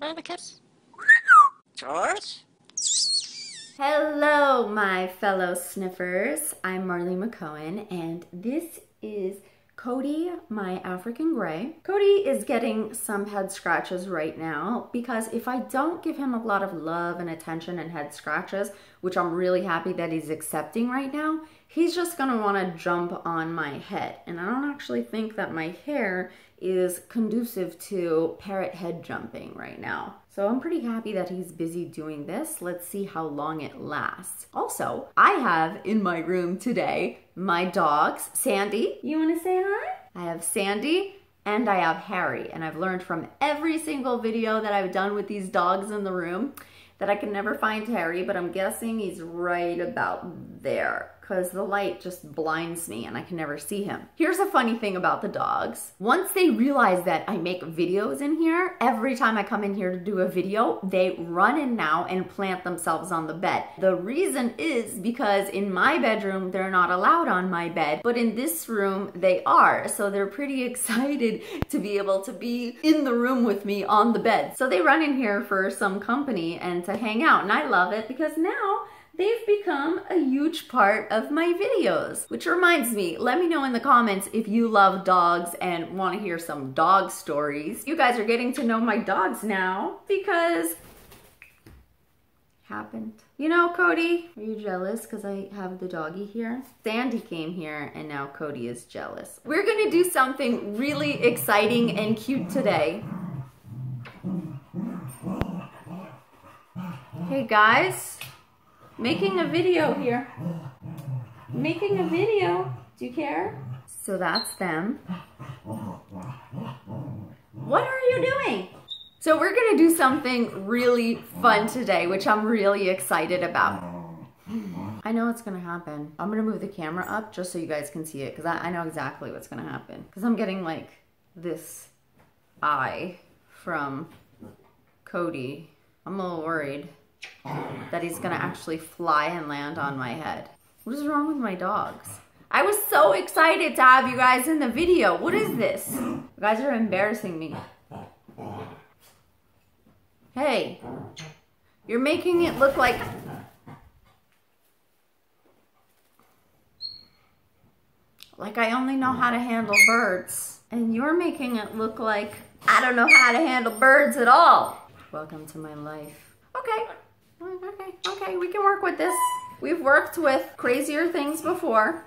Marlicus? George? Hello, my fellow sniffers. I'm Marley McCohen, and this is Cody, my African Grey. Cody is getting some head scratches right now because if I don't give him a lot of love and attention and head scratches, which I'm really happy that he's accepting right now, he's just gonna wanna jump on my head. And I don't actually think that my hair is conducive to parrot head jumping right now. So I'm pretty happy that he's busy doing this. Let's see how long it lasts. Also, I have in my room today my dogs. Sandy, you wanna say hi? I have Sandy and I have Harry, and I've learned from every single video that I've done with these dogs in the room that I can never find Harry, but I'm guessing he's right about there because the light just blinds me and I can never see him. Here's a funny thing about the dogs. Once they realize that I make videos in here, every time I come in here to do a video, they run in now and plant themselves on the bed. The reason is because in my bedroom, they're not allowed on my bed, but in this room, they are. So they're pretty excited to be able to be in the room with me on the bed. So they run in here for some company and to hang out, and I love it because now they've become a huge part of my videos. Which reminds me, let me know in the comments if you love dogs and want to hear some dog stories. You guys are getting to know my dogs now because happened. You know, Cody, are you jealous because I have the doggy here? Sandy came here and now Cody is jealous. We're gonna do something really exciting and cute today. Hey guys. Making a video here. Making a video. Do you care? So that's them. What are you doing? So we're gonna do something really fun today, which I'm really excited about. I know what's gonna happen. I'm gonna move the camera up just so you guys can see it because I know exactly what's gonna happen. Because I'm getting like this eye from Cody. I'm a little worried that he's gonna actually fly and land on my head. What is wrong with my dogs? I was so excited to have you guys in the video. What is this? You guys are embarrassing me. Hey, you're making it look like... like I only know how to handle birds. And you're making it look like I don't know how to handle birds at all. Welcome to my life. Okay, we can work with this. We've worked with crazier things before.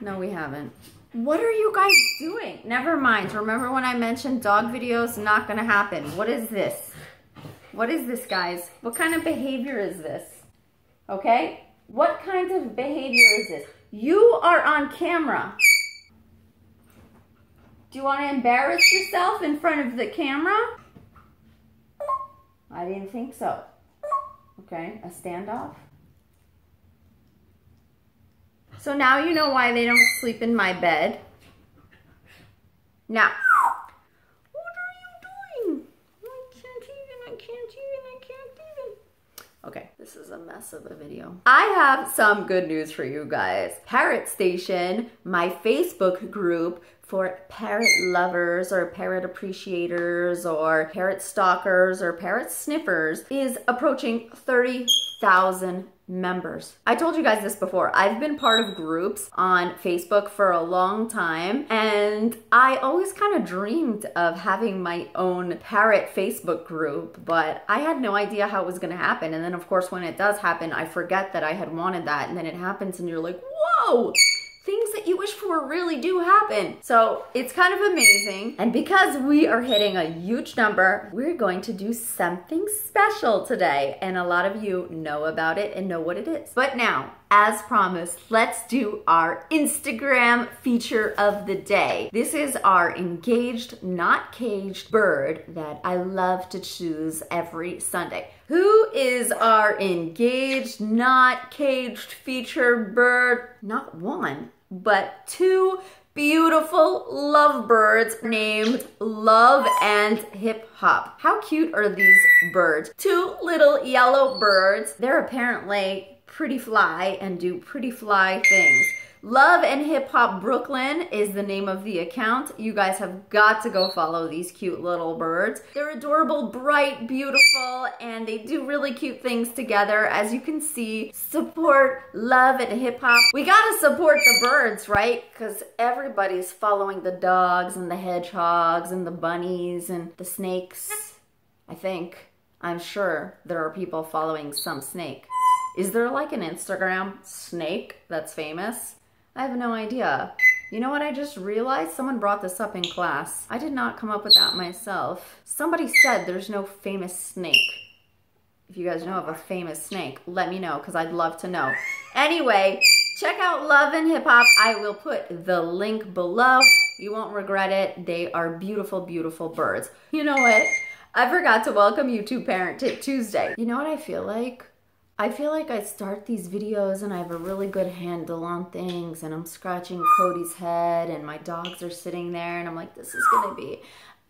No, we haven't. What are you guys doing? Never mind, remember when I mentioned dog videos? Not gonna happen. What is this? What is this, guys? What kind of behavior is this? Okay, what kind of behavior is this? You are on camera. Do you wanna embarrass yourself in front of the camera? I didn't think so. Okay, a standoff. So now you know why they don't sleep in my bed. Now, what are you doing? I can't even. Okay, this is a mess of a video. I have some good news for you guys. Parrot Station, my Facebook group for parrot lovers or parrot appreciators or parrot stalkers or parrot sniffers, is approaching 30,000 members. I told you guys this before. I've been part of groups on Facebook for a long time, and I always kind of dreamed of having my own parrot Facebook group, but I had no idea how it was gonna happen. And then of course, when it does happen, I forget that I had wanted that, and then it happens and you're like, whoa! Things that you wish for really do happen. So it's kind of amazing. And because we are hitting a huge number, we're going to do something special today. And a lot of you know about it and know what it is. But now, as promised, let's do our Instagram feature of the day. This is our engaged, not caged bird that I love to choose every Sunday. Who is our engaged, not caged feature bird? Not one, but two beautiful lovebirds named Love and Hip Hop. How cute are these birds? Two little yellow birds. They're apparently pretty fly and do pretty fly things. Love and Hip Hop Brooklyn is the name of the account. You guys have got to go follow these cute little birds. They're adorable, bright, beautiful, and they do really cute things together. As you can see, support Love and Hip Hop. We gotta support the birds, right? Because everybody's following the dogs and the hedgehogs and the bunnies and the snakes. I think. I'm sure there are people following some snake. Is there like an Instagram snake that's famous? I have no idea. You know what I just realized? Someone brought this up in class. I did not come up with that myself. Somebody said there's no famous snake. If you guys know of a famous snake, let me know because I'd love to know. Anyway, check out Love and Hip Hop. I will put the link below. You won't regret it. They are beautiful, beautiful birds. You know what? I forgot to welcome you to Parrot Tip Tuesday. You know what I feel like? I feel like I start these videos and I have a really good handle on things and I'm scratching Cody's head and my dogs are sitting there and I'm like, this is gonna be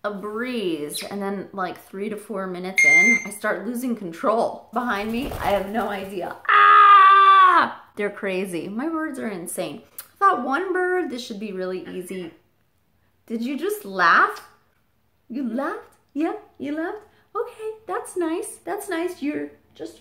a breeze. And then like 3 to 4 minutes in, I start losing control. Behind me, I have no idea. Ah! They're crazy. My birds are insane. I thought one bird, this should be really easy. Did you just laugh? You laughed? Yeah, you laughed? Okay, that's nice. That's nice. You're just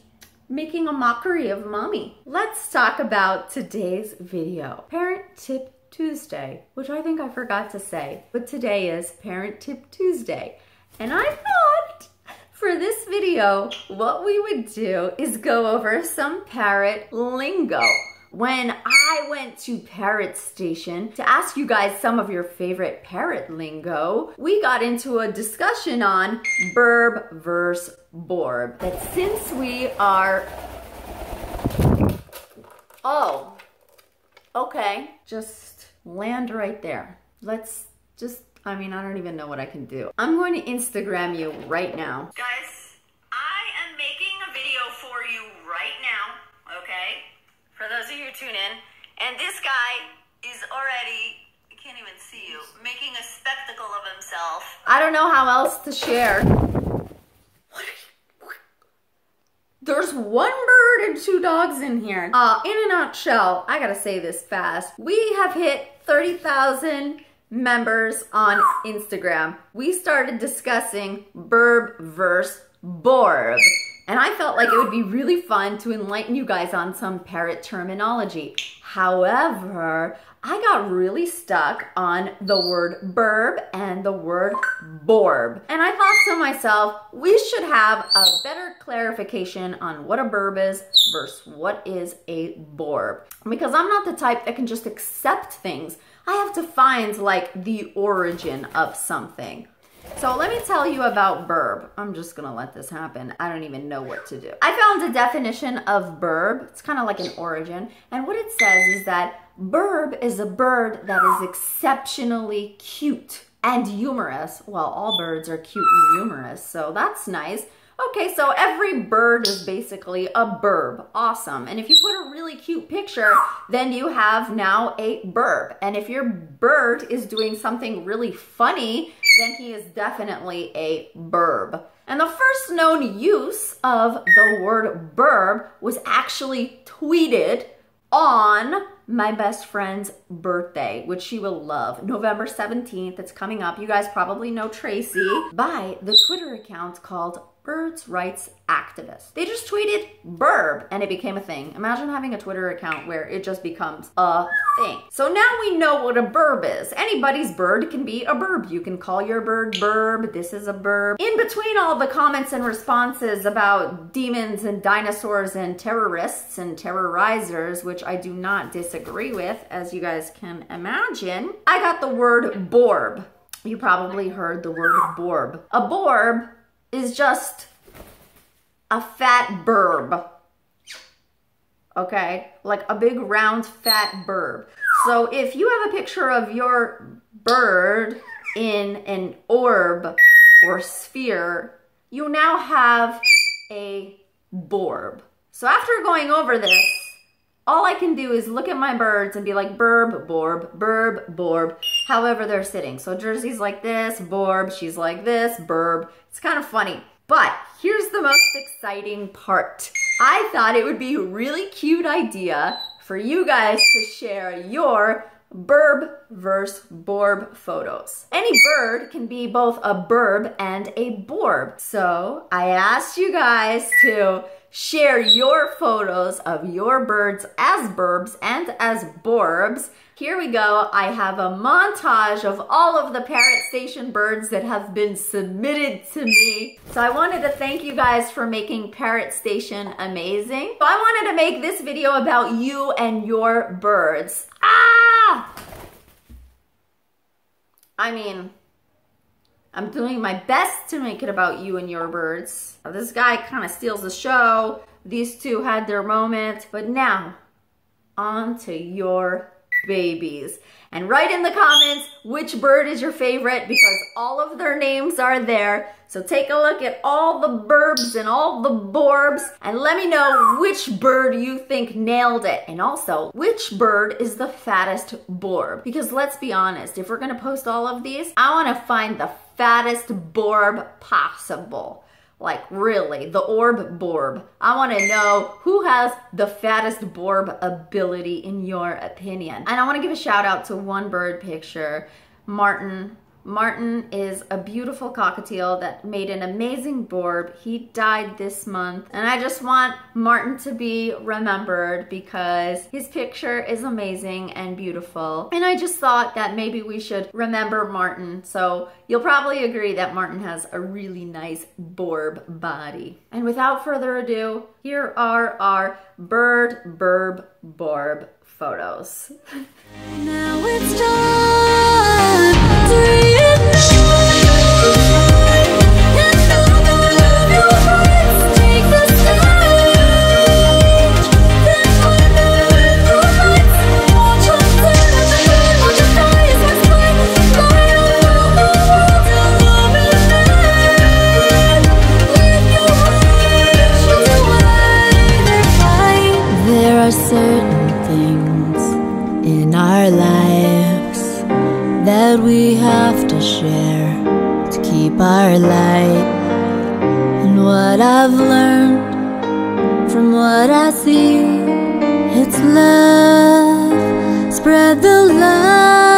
making a mockery of mommy. Let's talk about today's video. Parrot Tip Tuesday, which I think I forgot to say, but today is Parrot Tip Tuesday. And I thought for this video, what we would do is go over some parrot lingo. When I went to Parrot Station to ask you guys some of your favorite parrot lingo, we got into a discussion on burb versus borb. That since we are... Oh, okay. Just land right there. Let's just, I mean, I don't even know what I can do. I'm going to Instagram you right now. Guys, I am making a video for you right now, okay? For those of you who tune in, and this guy is already, I can't even see you, making a spectacle of himself. I don't know how else to share. What are you, what? There's one bird and two dogs in here. In a nutshell, I gotta say this fast. We have hit 30,000 members on Instagram. We started discussing burb versus borb. And I felt like it would be really fun to enlighten you guys on some parrot terminology. However, I got really stuck on the word burb and the word borb. And I thought to myself, we should have a better clarification on what a burb is versus what is a borb. Because I'm not the type that can just accept things. I have to find like the origin of something. So let me tell you about burb. I'm just gonna let this happen. I don't even know what to do. I found a definition of burb. It's kind of like an origin. And what it says is that burb is a bird that is exceptionally cute and humorous. Well, all birds are cute and humorous, so that's nice. Okay, so every bird is basically a burb. Awesome. And if you put a really cute picture, then you have now a burb. And if your bird is doing something really funny, then he is definitely a burb. And the first known use of the word burb was actually tweeted on my best friend's birthday, which she will love. November 17th, it's coming up. You guys probably know Tracy by the Twitter account called Birds Rights Activists. They just tweeted burb and it became a thing. Imagine having a Twitter account where it just becomes a thing. So now we know what a burb is. Anybody's bird can be a burb. You can call your bird burb. This is a burb. In between all the comments and responses about demons and dinosaurs and terrorists and terrorizers, which I do not disagree with, as you guys can imagine, I got the word borb. You probably heard the word borb. A borb is just a fat burb, okay? Like a big round fat burb. So if you have a picture of your bird in an orb or sphere, you now have a borb. So after going over this, all I can do is look at my birds and be like burb, borb, burb, borb, however they're sitting. So Jersey's like this, borb, she's like this, burb. It's kind of funny. But here's the most exciting part. I thought it would be a really cute idea for you guys to share your burb versus borb photos. Any bird can be both a burb and a borb. So I asked you guys to share your photos of your birds as burbs and as borbs. Here we go. I have a montage of all of the Parrot Station birds that have been submitted to me. So I wanted to thank you guys for making Parrot Station amazing. So I wanted to make this video about you and your birds. Ah! I mean, I'm doing my best to make it about you and your birds. This guy kind of steals the show. These two had their moment, but now on to your babies. And write in the comments which bird is your favorite, because all of their names are there. So take a look at all the burbs and all the borbs and let me know which bird you think nailed it. And also, which bird is the fattest borb? Because let's be honest, if we're gonna post all of these, I wanna find the fattest borb possible. Like really, the orb borb. I wanna know who has the fattest borb ability in your opinion. And I wanna give a shout out to one bird picture, Martin. Martin is a beautiful cockatiel that made an amazing borb. He died this month, and I just want Martin to be remembered because his picture is amazing and beautiful. And I just thought that maybe we should remember Martin. So you'll probably agree that Martin has a really nice borb body. And without further ado, here are our bird, burb, borb photos. Now it's time. There are certain things in our lives that we have to share to keep our light. And what I've learned from what I see, it's love, spread the love.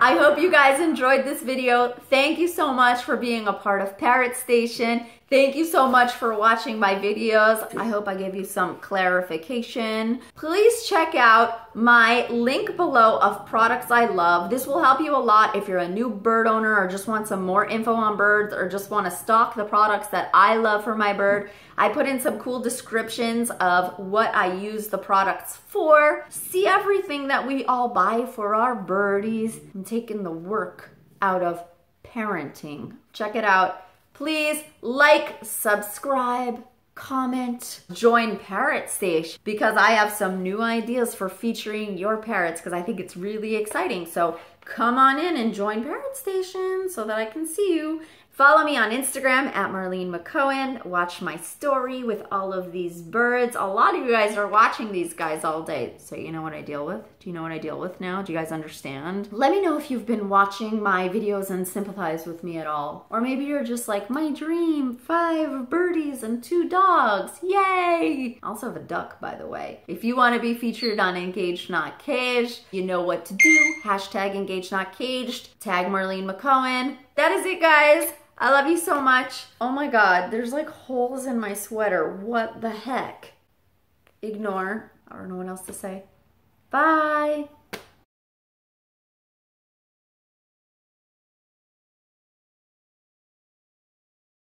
I hope you guys enjoyed this video. Thank you so much for being a part of Parrot Station. Thank you so much for watching my videos. I hope I gave you some clarification. Please check out my link below of products I love. This will help you a lot if you're a new bird owner or just want some more info on birds or just want to stock the products that I love for my bird. I put in some cool descriptions of what I use the products for. See everything that we all buy for our birdies and taking the work out of parenting. Check it out. Please like, subscribe, comment, join Parrot Station because I have some new ideas for featuring your parrots because I think it's really exciting. So come on in and join Parrot Station so that I can see you. Follow me on Instagram at Marlene McCohen. Watch my story with all of these birds. A lot of you guys are watching these guys all day. So you know what I deal with? Do you know what I deal with now? Do you guys understand? Let me know if you've been watching my videos and sympathize with me at all. Or maybe you're just like, my dream, 5 birdies and 2 dogs, yay! I also have a duck, by the way. If you wanna be featured on Engaged Not Caged, you know what to do. #EngagedNotCaged, tag Marlene McCohen. That is it, guys. I love you so much. Oh my God, there's like holes in my sweater. What the heck? Ignore. I don't know what else to say. Bye.